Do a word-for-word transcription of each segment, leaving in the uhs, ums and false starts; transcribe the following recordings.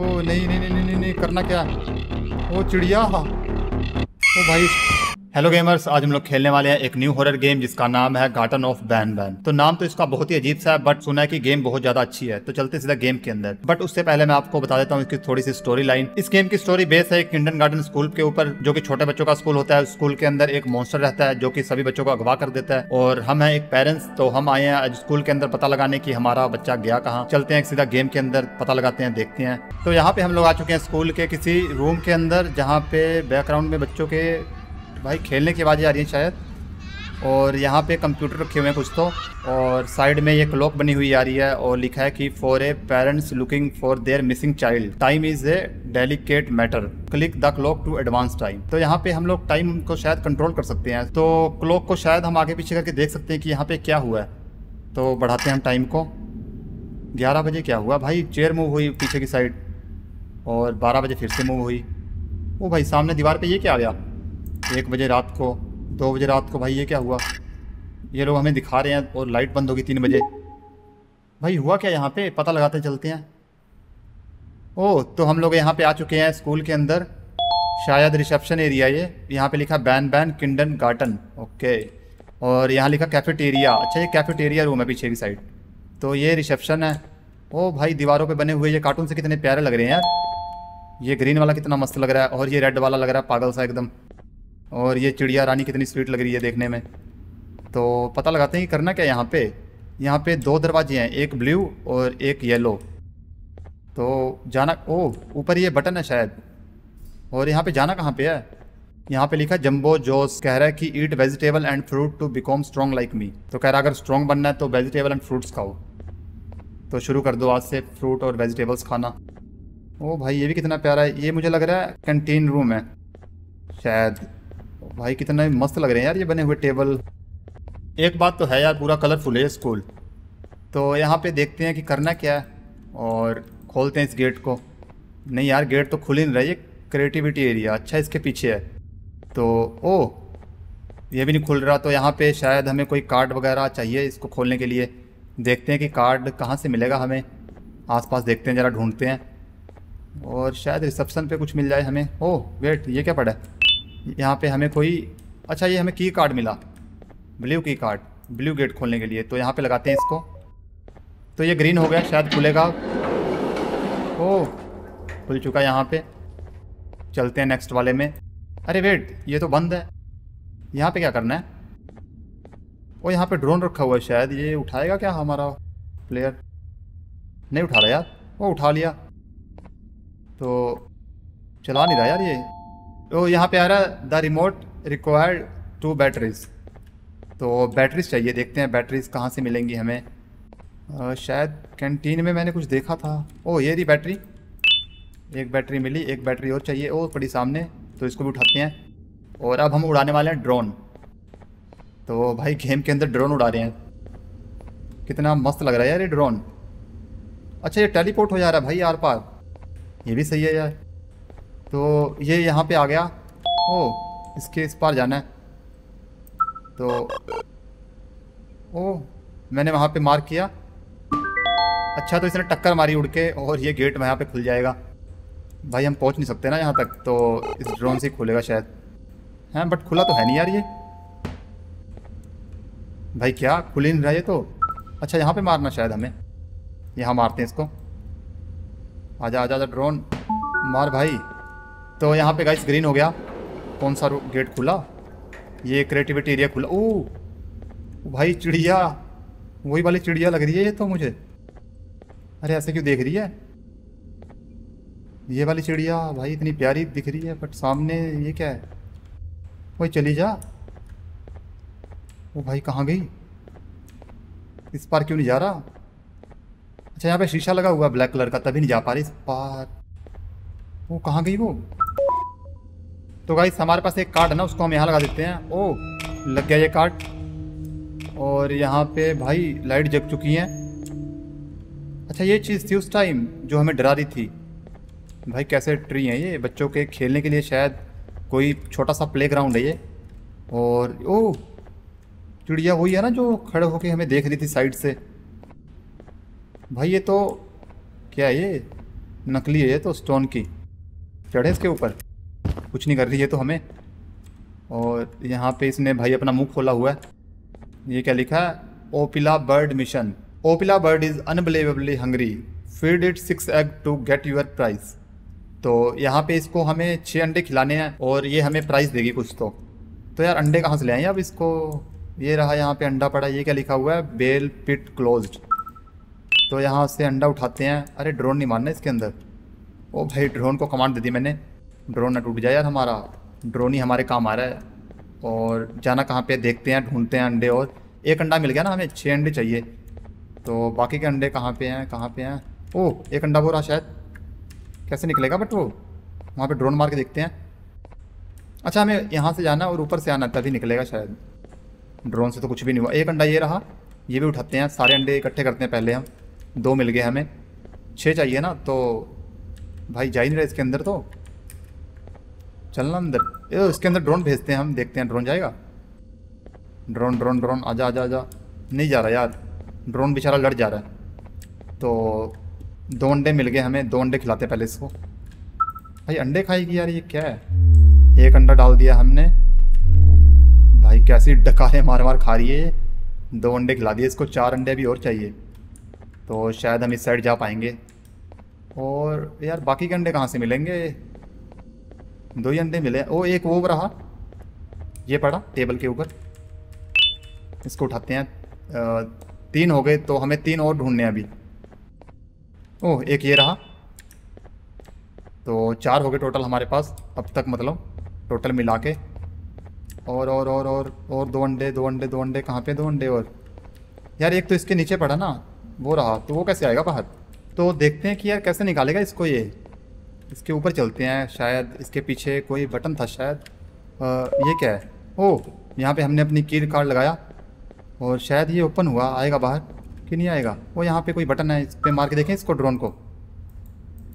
वो नहीं नहीं नहीं नहीं नहीं करना क्या वो चिड़िया। हाँ ओ भाई। हेलो गेमर्स, आज हम लोग खेलने वाले हैं एक न्यू हॉरर गेम जिसका नाम है गार्टन ऑफ बैंबन। तो नाम तो इसका बहुत ही अजीब सा है, बट सुना है कि गेम बहुत ज्यादा अच्छी है। तो चलते सीधा गेम के अंदर, बट उससे पहले मैं आपको बता देता हूँ इसकी थोड़ी सी स्टोरी लाइन। इस गेम की स्टोरी बेस है किंडर गार्डन स्कूल के ऊपर, जो कि छोटे बच्चों का स्कूल होता है। स्कूल के अंदर एक मॉन्स्टर रहता है जो की सभी बच्चों को अगवा कर देता है, और हम है एक पेरेंट्स। तो हम आए हैं आज स्कूल के अंदर पता लगाने की हमारा बच्चा गया कहाँ। चलते हैं सीधा गेम के अंदर, पता लगाते हैं, देखते हैं। तो यहाँ पे हम लोग आ चुके हैं स्कूल के किसी रूम के अंदर, जहाँ पे बैकग्राउंड में बच्चों के भाई खेलने की आवाज़ें आ रही हैं शायद। और यहाँ पे कंप्यूटर रखे हुए हैं कुछ तो, और साइड में ये क्लॉक बनी हुई आ रही है और लिखा है कि for a parents looking for their missing child time is a delicate matter, click the clock to advance time. तो यहाँ पे हम लोग टाइम को शायद कंट्रोल कर सकते हैं, तो क्लॉक को शायद हम आगे पीछे करके देख सकते हैं कि यहाँ पर क्या हुआ है। तो बढ़ाते हैं हम टाइम को। ग्यारह बजे क्या हुआ भाई, चेयर मूव हुई पीछे की साइड, और बारह बजे फिर से मूव हुई। वो भाई सामने दीवार पर ये क्या आया, एक बजे रात को, दो बजे रात को, भाई ये क्या हुआ। ये लोग हमें दिखा रहे हैं, और लाइट बंद होगी तीन बजे। भाई हुआ क्या यहाँ पे, पता लगाते चलते हैं। ओह, तो हम लोग यहाँ पे आ चुके हैं स्कूल के अंदर, शायद रिसेप्शन एरिया। ये यहाँ पे लिखा Banban kindergarten, okay. और यहाँ लिखा कैफेटेरिया, अच्छा ये कैफेटेरिया रूम है पीछे की साइड। तो ये रिसेप्शन है। ओह भाई दीवारों पर बने हुए ये कार्टून से कितने प्यारे लग रहे हैं यार। ये ग्रीन वाला कितना मस्त लग रहा है, और ये रेड वाला लग रहा है पागल सा एकदम, और ये चिड़िया रानी कितनी स्वीट लग रही है देखने में। तो पता लगाते हैं कि करना क्या यहाँ पे। यहाँ पे दो दरवाजे हैं, एक ब्लू और एक येलो। तो जाना, ओह ऊपर ये बटन है शायद। और यहाँ पे जाना कहाँ पे है, यहाँ पे लिखा जंबो जोस, कह रहा है कि eat vegetable and fruit to become strong like me. तो कह रहा है अगर स्ट्रॉन्ग बनना है तो वेजिटेबल एंड फ्रूट्स खाओ। तो शुरू कर दो आज से फ्रूट और वेजिटेबल्स खाना। ओह भाई ये भी कितना प्यारा है। ये मुझे लग रहा है कैंटीन रूम है शायद। भाई कितना मस्त लग रहे हैं यार ये बने हुए टेबल। एक बात तो है यार, पूरा कलरफुल है स्कूल। तो यहाँ पे देखते हैं कि करना क्या है, और खोलते हैं इस गेट को। नहीं यार गेट तो खुल ही नहीं रहा। ये क्रिएटिविटी एरिया, अच्छा इसके पीछे है। तो ओह ये भी नहीं खुल रहा। तो यहाँ पे शायद हमें कोई कार्ड वगैरह चाहिए इसको खोलने के लिए। देखते हैं कि कार्ड कहाँ से मिलेगा हमें, आसपास देखते हैं ज़रा, ढूँढते हैं। और शायद रिसेप्शन पर कुछ मिल जाए हमें। ओह वेट, ये क्या पड़ा है यहाँ पे हमें कोई, अच्छा ये हमें की कार्ड मिला, ब्लू की कार्ड, ब्लू गेट खोलने के लिए। तो यहाँ पे लगाते हैं इसको। तो ये ग्रीन हो गया, शायद खुलेगा। ओह खुल चुका यहाँ पे। चलते हैं नेक्स्ट वाले में। अरे वेट, ये तो बंद है, यहाँ पे क्या करना है। ओह यहाँ पे ड्रोन रखा हुआ है शायद, ये उठाएगा क्या हमारा प्लेयर। नहीं उठा रहा यार। वो उठा लिया, तो चला नहीं रहा यार ये। तो यहाँ पे आ रहा है the remote required to batteries, तो बैटरीज चाहिए। देखते हैं बैटरीज कहाँ से मिलेंगी हमें। आ, शायद कैंटीन में मैंने कुछ देखा था। ओह ये रही बैटरी, एक बैटरी मिली, एक बैटरी और चाहिए। ओह पड़ी सामने, तो इसको भी उठाते हैं। और अब हम उड़ाने वाले हैं ड्रोन। तो भाई गेम के अंदर ड्रोन उड़ा रहे हैं, कितना मस्त लग रहा है यार ये ड्रोन। अच्छा ये टेलीपोर्ट हो जा रहा है भाई आर पार, ये भी सही है यार। तो ये यहाँ पे आ गया। ओह इसके इस पार जाना है। तो ओह मैंने वहाँ पे मार्क किया, अच्छा तो इसने टक्कर मारी उड़ के, और ये गेट वहाँ पे खुल जाएगा। भाई हम पहुँच नहीं सकते ना यहाँ तक, तो इस ड्रोन से खुलेगा शायद। हैं बट खुला तो है नहीं यार ये, भाई क्या खुल ही नहीं रहा ये तो। अच्छा यहाँ पे मारना शायद हमें, यहाँ मारते हैं इसको। आजा आजा आजा ड्रोन, मार भाई। तो यहाँ पे गाइस ग्रीन हो गया, कौन सा गेट खुला, ये क्रिएटिविटी एरिया खुला। ओह भाई चिड़िया, वही वाली चिड़िया लग रही है ये तो मुझे। अरे ऐसे क्यों देख रही है ये वाली चिड़िया, भाई इतनी प्यारी दिख रही है, बट सामने ये क्या है। वही चली जा। वो भाई कहाँ गई, इस पार क्यों नहीं जा रहा। अच्छा यहाँ पे शीशा लगा हुआ है ब्लैक कलर का, तभी नहीं जा पा रही इस पार। वो कहाँ गई वो। तो गाइस हमारे पास एक कार्ड है ना, उसको हम यहाँ लगा देते हैं। ओ लग गया ये कार्ड। और यहाँ पे भाई लाइट जग चुकी है। अच्छा ये चीज़ थी उस टाइम जो हमें डरा रही थी। भाई कैसे ट्री हैं ये, बच्चों के खेलने के लिए शायद कोई छोटा सा प्लेग्राउंड है ये। और ओ चिड़िया वही है ना जो खड़े होके हमें देख रही थी साइड से। भाई ये तो क्या है ये, नकली है ये तो, स्टोन की। चढ़े इसके ऊपर, कुछ नहीं कर रही है तो हमें। और यहाँ पे इसने भाई अपना मुंह खोला हुआ है। ये क्या लिखा है? Opila bird mission. Opila bird is unbelievably hungry, feed it six egg to get your prize. तो यहाँ पे इसको हमें छः अंडे खिलाने हैं और ये हमें प्राइज़ देगी कुछ। तो तो यार अंडे कहाँ से ले आए? अब इसको ये रहा, यहाँ पे अंडा पड़ा। ये क्या लिखा हुआ है? Bell pit closed. तो यहाँ से अंडा उठाते हैं। अरे ड्रोन नहीं मारना इसके अंदर। ओ भाई ड्रोन को कमांड दे दी मैंने, ड्रोन ना टूट जाए यार हमारा। ड्रोन ही हमारे काम आ रहा है। और जाना कहाँ पे? देखते हैं, ढूंढते हैं अंडे। और एक अंडा मिल गया ना हमें, छः अंडे चाहिए। तो बाकी के अंडे कहाँ पे हैं, कहाँ पे हैं? ओह एक अंडा वो रहा शायद, कैसे निकलेगा बट वो वहाँ पे ड्रोन मार के देखते हैं। अच्छा हमें यहाँ से जाना और ऊपर से आना, तभी निकलेगा शायद। ड्रोन से तो कुछ भी नहीं हुआ। एक अंडा ये रहा, ये भी उठाते हैं। सारे अंडे इकट्ठे करते हैं पहले हम। दो मिल गए हमें, छः चाहिए ना। तो भाई जा ही नहीं रहा इसके अंदर, तो चलना अंदर। इसके अंदर ड्रोन भेजते हैं हम, देखते हैं ड्रोन जाएगा। ड्रोन ड्रोन ड्रोन आजा आजा आजा, नहीं जा रहा यार। ड्रोन बेचारा लड़ जा रहा है। तो दो अंडे मिल गए हमें, दो अंडे खिलाते हैं पहले इसको। भाई अंडे खाएगी यार ये, क्या है? एक अंडा डाल दिया हमने। भाई कैसी डकारें मार मार खा रही है। दो अंडे खिला दिए इसको, चार अंडे भी और चाहिए। तो शायद हम इस साइड जा पाएंगे। और यार बाकी के अंडे कहाँ से मिलेंगे? दो ही अंडे मिले। ओ एक वो रहा, ये पड़ा टेबल के ऊपर, इसको उठाते हैं। आ, तीन हो गए, तो हमें तीन और ढूंढने हैं अभी। ओह एक ये रहा। तो चार हो गए टोटल हमारे पास अब तक, मतलब टोटल मिला के। और और और और और दो अंडे दो अंडे दो अंडे कहाँ पे? दो अंडे और यार, एक तो इसके नीचे पड़ा ना, वो रहा। तो वो कैसे आएगा बाहर? तो देखते हैं कि यार कैसे निकालेगा इसको ये। इसके ऊपर चलते हैं, शायद इसके पीछे कोई बटन था शायद। आ, ये क्या है? ओह यहाँ पे हमने अपनी की कार्ड लगाया और शायद ये ओपन हुआ। आएगा बाहर कि नहीं आएगा? वो यहाँ पे कोई बटन है, इस पर मार के देखें इसको, ड्रोन को।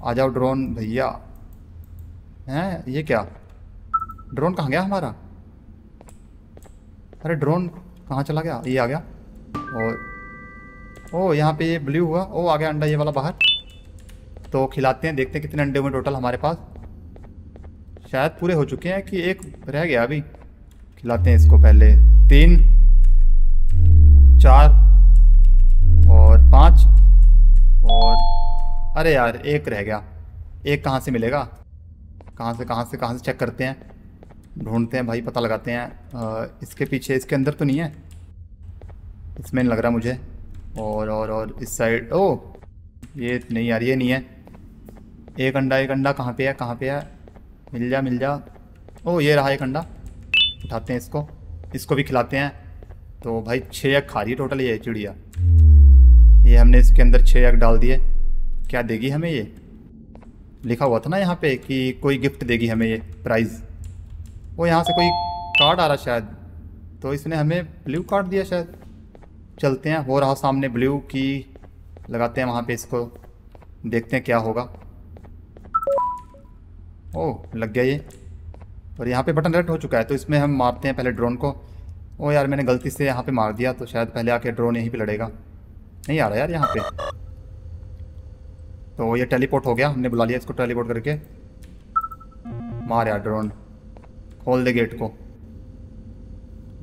आ जाओ ड्रोन भैया। हैं ये क्या? ड्रोन कहाँ गया हमारा? अरे ड्रोन कहाँ चला गया? ये आ गया। और ओह यहाँ पे ये ब्लू हुआ। ओह आ गया अंडा ये वाला बाहर। तो खिलाते हैं, देखते हैं कितने अंडे हुए टोटल हमारे पास। शायद पूरे हो चुके हैं कि एक रह गया अभी। खिलाते हैं इसको पहले। तीन, चार और पाँच और, अरे यार एक रह गया। एक कहाँ से मिलेगा? कहाँ से कहाँ से कहाँ से चेक करते हैं, ढूंढते हैं भाई, पता लगाते हैं। आ, इसके पीछे, इसके अंदर तो नहीं है, इसमें नहीं लग रहा मुझे। और और और इस साइड। ओह ये नहीं यार, ये नहीं है। एक अंडा एक अंडा कहाँ पे है, कहाँ पे है? मिल जा मिल जा। ओह ये रहा एक अंडा, उठाते हैं इसको, इसको भी खिलाते हैं। तो भाई छः एग खा रही है टोटल ये चिड़िया। ये हमने इसके अंदर छः एग डाल दिए। क्या देगी हमें ये? लिखा हुआ था ना यहाँ पे कि कोई गिफ्ट देगी हमें ये, प्राइज़। वो यहाँ से कोई कार्ड आ रहा शायद, तो इसने हमें ब्लू कार्ड दिया शायद। चलते हैं, हो रहा सामने ब्लू की, लगाते हैं वहाँ पे इसको, देखते हैं क्या होगा। ओह लग गया ये। और यहाँ पे बटन रेड हो चुका है, तो इसमें हम मारते हैं पहले ड्रोन को। ओ यार मैंने गलती से यहाँ पे मार दिया, तो शायद पहले आके ड्रोन यहीं पे लड़ेगा। नहीं आ रहा यार यहाँ पे। तो ये टेलीपोर्ट हो गया, हमने बुला लिया इसको टेलीपोर्ट करके। मार यार ड्रोन, खोल दे गेट को,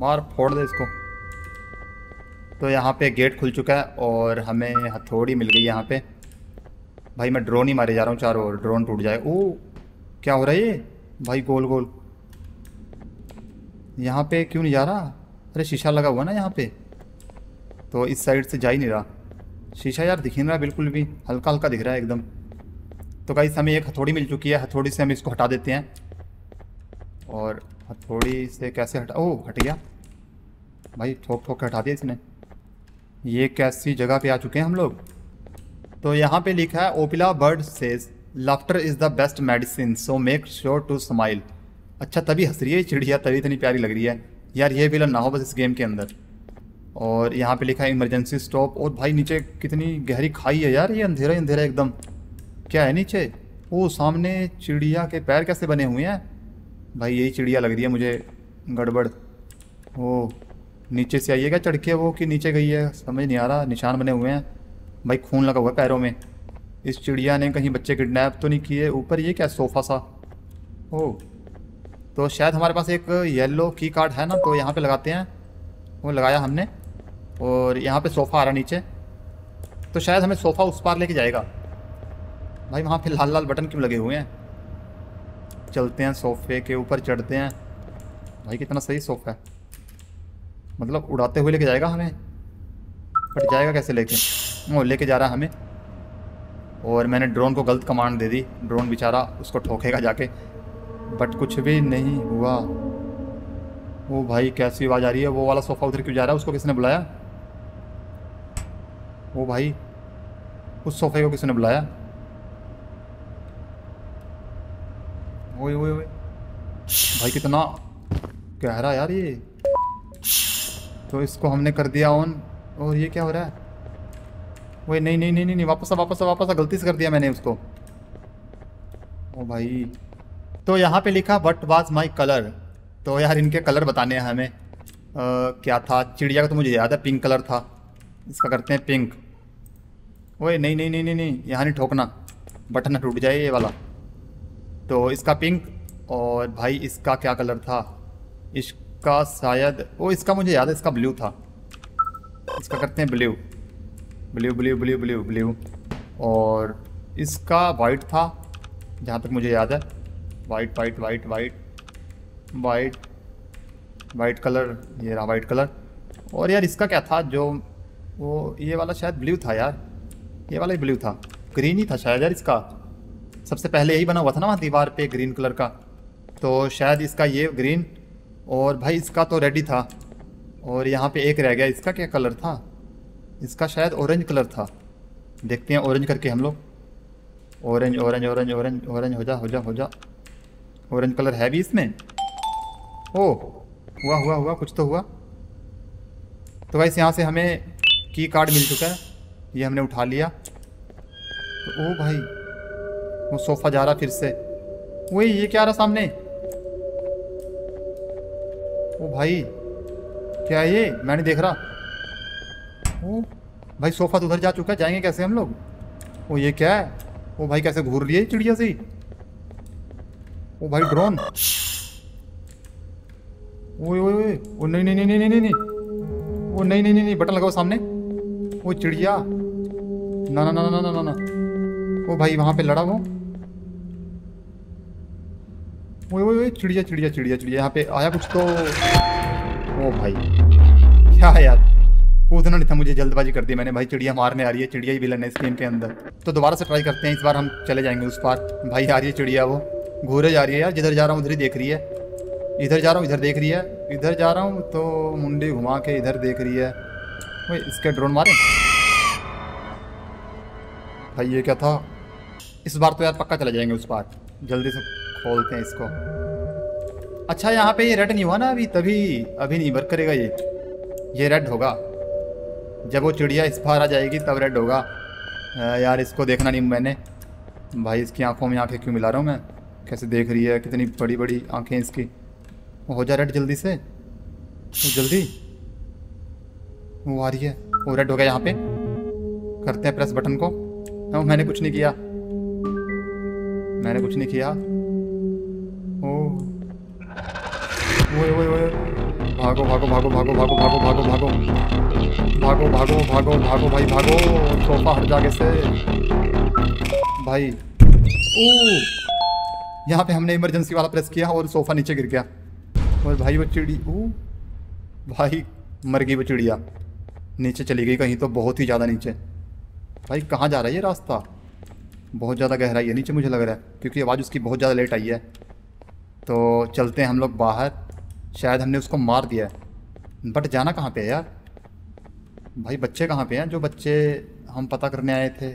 मार फोड़ दे इसको। तो यहाँ पे गेट खुल चुका है और हमें हथौड़ी मिल गई यहाँ पे। भाई मैं ड्रोन ही मारे जा रहा हूँ चारों ओर, ड्रोन टूट जाए। ओ क्या हो रहा है ये भाई? गोल गोल यहाँ पे क्यों नहीं जा रहा? अरे शीशा लगा हुआ ना यहाँ पे, तो इस साइड से जा ही नहीं रहा। शीशा यार दिख नहीं रहा बिल्कुल भी, हल्का हल्का दिख रहा है एकदम। तो गाइस हमें एक हथौड़ी मिल चुकी है, हथौड़ी से हम इसको हटा देते हैं। और हथौड़ी से कैसे हटा? ओह हट गया भाई, ठोक ठोक के हटा दिया इसने। ये कैसी जगह पे आ चुके हैं हम लोग? तो यहाँ पे लिखा है Opila bird says laughter is the best medicine, so make sure to smile. अच्छा तभी हंस रही है चिड़िया, तभी इतनी प्यारी लग रही है यार। ये विलन ना हो बस इस गेम के अंदर। और यहाँ पे लिखा है इमरजेंसी स्टॉप। और भाई नीचे कितनी गहरी खाई है यार, ये अंधेरा अंधेरा एकदम। क्या है नीचे? वो सामने चिड़िया के पैर कैसे बने हुए हैं? भाई यही चिड़िया लग रही है मुझे, गड़बड़। वो नीचे से आइएगा चढ़ के, वो कि नीचे गई है समझ नहीं आ रहा। निशान बने हुए हैं भाई, खून लगा हुआ है पैरों में। इस चिड़िया ने कहीं बच्चे किडनैप तो नहीं किए। ऊपर ये क्या सोफ़ा सा, ओह तो शायद हमारे पास एक येलो की कार्ड है ना, तो यहाँ पे लगाते हैं। वो लगाया हमने और यहाँ पे सोफ़ा आ रहा नीचे, तो शायद हमें सोफ़ा उस पार लेके जाएगा। भाई वहाँ पे लाल लाल बटन क्यों लगे हुए हैं। चलते हैं सोफ़े के ऊपर चढ़ते हैं। भाई कितना सही सोफ़ा है, मतलब उड़ाते हुए लेके जाएगा हमें। बट जाएगा कैसे लेके, वो लेके जा रहा है हमें। और मैंने ड्रोन को गलत कमांड दे दी, ड्रोन बेचारा उसको ठोकेगा जाके। बट कुछ भी नहीं हुआ। वो भाई कैसी आवाज़ आ रही है, वो वाला सोफ़ा उधर क्यों जा रहा है, उसको किसने बुलाया। वो भाई उस सोफ़े को किसने बुलाया। ओए ओए ओए भाई कितना गहरा यार ये। तो इसको हमने कर दिया ऑन। और ये क्या हो रहा है। वही नहीं नहीं नहीं नहीं वापस आ वापस आ वापस आ, गलती से कर दिया मैंने उसको। ओ भाई तो यहाँ पे लिखा व्हाट वाज माय कलर। तो यार इनके कलर बताने हैं हमें। आ, क्या था चिड़िया का, तो मुझे याद है पिंक कलर था। इसका करते हैं पिंक। वही नहीं नहीं नहीं नहीं नहीं यहाँ नहीं ठोकना, बटन टूट जाए ये वाला। तो इसका पिंक। और भाई इसका क्या कलर था, इसका शायद वो इसका मुझे याद है इसका ब्लू था। इसका करते हैं blue blue blue blue blue blue. और इसका वाइट था जहाँ तक मुझे याद है। White white white white white white colour, ये रहा वाइट कलर। और यार इसका क्या था जो वो ये वाला शायद ब्लू था यार, ये वाला ही ब्लू था। ग्रीन ही था शायद यार इसका, सबसे पहले यही बना हुआ था ना वहाँ दीवार पे ग्रीन कलर का। तो शायद इसका ये ग्रीन। और भाई इसका तो रेड ही था। और यहाँ पे एक रह गया, इसका क्या कलर था। इसका शायद ऑरेंज कलर था। देखते हैं ऑरेंज करके हम लोग। Orange orange orange orange orange हो जा हो जा हो जा। ऑरेंज कलर है भी इसमें। ओह हुआ हुआ हुआ कुछ तो हुआ। तो भाई यहाँ से हमें की कार्ड मिल चुका है, ये हमने उठा लिया। तो ओह भाई वो सोफ़ा जा रहा फिर से। वही ये क्या आ रहा सामने। ओ भाई क्या ये, मैं नहीं देख रहा। ओ भाई सोफ़ा तो उधर जा चुका है, जाएंगे कैसे हम लोग। ओ ये क्या है, ओ भाई कैसे घूर रही है चिड़िया से। ओ भाई ड्रोन। ओए ओए ओए ओ नहीं नहीं नहीं नहीं नहीं नहीं ओ नहीं नहीं नहीं बटन लगाओ सामने। ओ चिड़िया ना ना ना ना ना ना। ओ भाई वहाँ पे लड़ा वो। ओए ओए चिड़िया चिड़िया चिड़िया चिड़िया यहाँ पे आया कुछ तो। ओ भाई क्या यार कूदना नहीं था मुझे, जल्दबाजी कर दी मैंने। भाई चिड़िया मारने आ रही है, चिड़िया ही विलन है इस गेम के अंदर। तो दोबारा से ट्राई करते हैं, इस बार हम चले जाएंगे उस पार। भाई आ रही है चिड़िया, वो घूरे जा रही है यार। जिधर जा रहा हूँ उधर ही देख रही है, इधर जा रहा हूँ इधर देख रही है, इधर जा रहा हूँ तो मुंडी घुमा के इधर देख रही है। भाई इसके ड्रोन मारे। भाई ये क्या था। इस बार तो यार पक्का चले जाएंगे उस पार। जल्दी से खोलते हैं इसको। अच्छा यहाँ पे ये रेड नहीं हुआ ना अभी, तभी अभी नहीं वर्क करेगा ये। ये रेड होगा जब वो चिड़िया इस पार आ जाएगी तब रेड होगा। यार इसको देखना नहीं मैंने। भाई इसकी आंखों में आंखें क्यों मिला रहा हूँ मैं, कैसे देख रही है, कितनी बड़ी बड़ी आंखें इसकी। वो हो जा रेड जल्दी से, जल्दी। वो आ रही है, वो रेड हो गया। यहाँ पे करते हैं प्रेस बटन को। हाँ मैंने कुछ नहीं किया, मैंने कुछ नहीं किया। ओह ओए ओए भागो भागो भागो भागो भागो भागो भागो भागो भागो भागो भागो भागो भाई भागो। सोफा हट जाके से भाई। ओ यहाँ पे हमने इमरजेंसी वाला प्रेस किया और सोफ़ा नीचे गिर गया। और भाई वो चिड़ी, ओ भाई मर गई वो चिड़िया, नीचे चली गई कहीं तो बहुत ही ज़्यादा नीचे। भाई कहाँ जा रहा है ये रास्ता, बहुत ज़्यादा गहरा है नीचे मुझे लग रहा है, क्योंकि आवाज़ उसकी बहुत ज़्यादा लेट आई है। तो चलते हैं हम लोग बाहर। शायद हमने उसको मार दिया है, बट जाना कहाँ पे है यार। भाई बच्चे कहाँ पे हैं, जो बच्चे हम पता करने आए थे।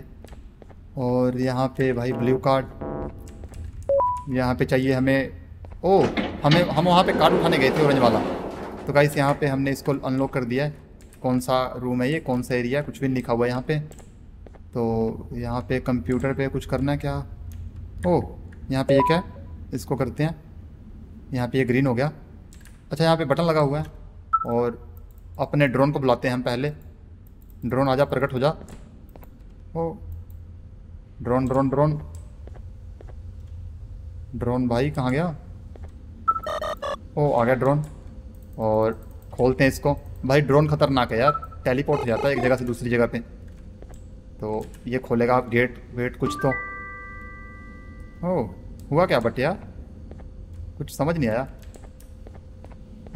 और यहाँ पे भाई ब्लू कार्ड यहाँ पे चाहिए हमें। ओ हमें हम वहाँ पे कार्ड उठाने गए थे ऑरेंज वाला। तो गाइस यहाँ पे हमने इसको अनलॉक कर दिया है। कौन सा रूम है ये, कौन सा एरिया, कुछ भी नहीं लिखा हुआ है यहाँ पे। तो यहाँ पे कंप्यूटर पे कुछ करना है क्या। ओ यहाँ पे ये क्या है, इसको करते हैं। यहाँ पे ये ग्रीन हो गया। अच्छा यहाँ पे बटन लगा हुआ है। और अपने ड्रोन को बुलाते हैं हम पहले। ड्रोन आजा प्रकट हो जा। ओ ड्रोन ड्रोन ड्रोन ड्रोन भाई कहाँ गया? ओ आ गया ड्रोन। और खोलते हैं इसको। भाई ड्रोन खतरनाक है यार, टेलीपोर्ट हो जाता है एक जगह से दूसरी जगह पे। तो ये खोलेगा आप गेट वेट कुछ तो। ओ हुआ क्या बट यार कुछ समझ नहीं आया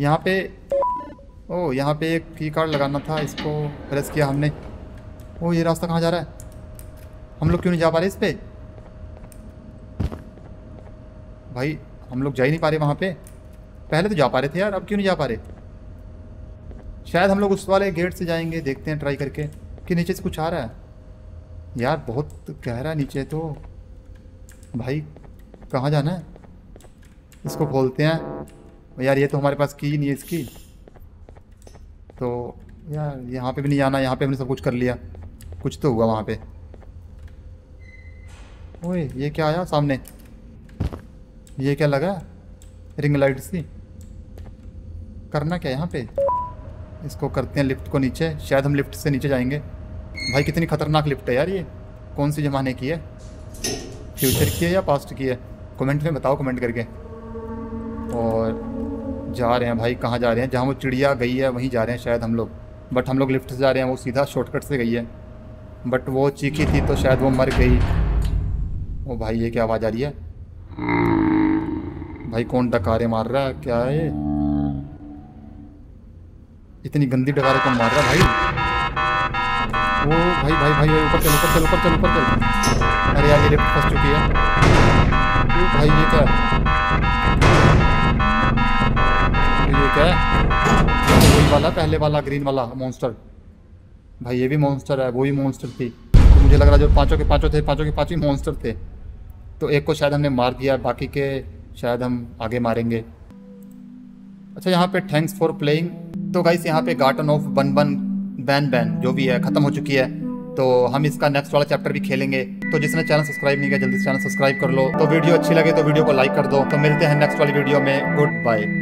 यहाँ पे। ओ यहाँ पे एक की कार्ड लगाना था, इसको प्रेस किया हमने। ओ ये रास्ता कहाँ जा रहा है? हम लोग क्यों नहीं जा पा रहे इस पे? भाई हम लोग जा ही नहीं पा रहे वहाँ पे। पहले तो जा पा रहे थे यार, अब क्यों नहीं जा पा रहे? शायद हम लोग उस वाले गेट से जाएंगे, देखते हैं ट्राई करके कि नीचे से कुछ आ रहा है। यार बहुत गहरा नीचे तो। भाई कहाँ जाना है? इसको खोलते हैं। यार ये तो हमारे पास की नहीं है इसकी, तो यार यहाँ पे भी नहीं जाना। यहाँ पे हमने सब कुछ कर लिया, कुछ तो हुआ वहाँ पे। ओए ये क्या आया सामने? ये क्या लगा? रिंग लाइट सी। करना क्या यहाँ पे? इसको करते हैं लिफ्ट को नीचे। शायद हम लिफ्ट से नीचे जाएंगे। भाई कितनी खतरनाक लिफ्ट है यार ये। कौन सी ज़माने की है, फ्यूचर की है या पास्ट की है? कमेंट में बताओ कमेंट करके। और जा रहे हैं भाई, कहाँ जा रहे हैं? जहाँ वो चिड़िया गई है वहीं जा रहे हैं शायद हम लोग। बट हम लोग लिफ्ट से जा रहे हैं, वो सीधा शॉर्टकट से गई है। बट वो चीखी थी तो शायद वो मर गई। ओ भाई ये क्या आवाज़ आ रही है? भाई कौन डकारे मार रहा है? क्या है इतनी गंदी डकारे कौन मार रहा है भाई? वो भाई भाई भाई ऊपर चलो ऊपर चलो ऊपर चलो ऊपर चलो। अरे यार ये लिफ्ट फंस चुकी है। ओ भाई ये क्या ये क्या वही वाला पहले वाला ग्रीन वाला मॉन्स्टर? भाई ये भी मॉन्स्टर है, वो भी मॉन्स्टर थी। तो मुझे लग रहा जो पांचों के पांचों थे पांचों के पांचों ही मॉन्स्टर थे। तो एक को शायद हमने मार दिया, बाकी के शायद हम आगे मारेंगे। अच्छा यहाँ पे थैंक्स फॉर प्लेइंग। तो गाइस यहाँ पे Garten of Banban Banban जो भी है ख़त्म हो चुकी है, तो हम इसका नेक्स्ट वाला चैप्टर भी खेलेंगे। तो जिसने चैनल सब्सक्राइब नहीं किया जल्दी से चैनल सब्सक्राइब कर लो। तो वीडियो अच्छी लगे तो वीडियो को लाइक कर दो। तो मिलते हैं नेक्स्ट वाली वीडियो में। Good bye.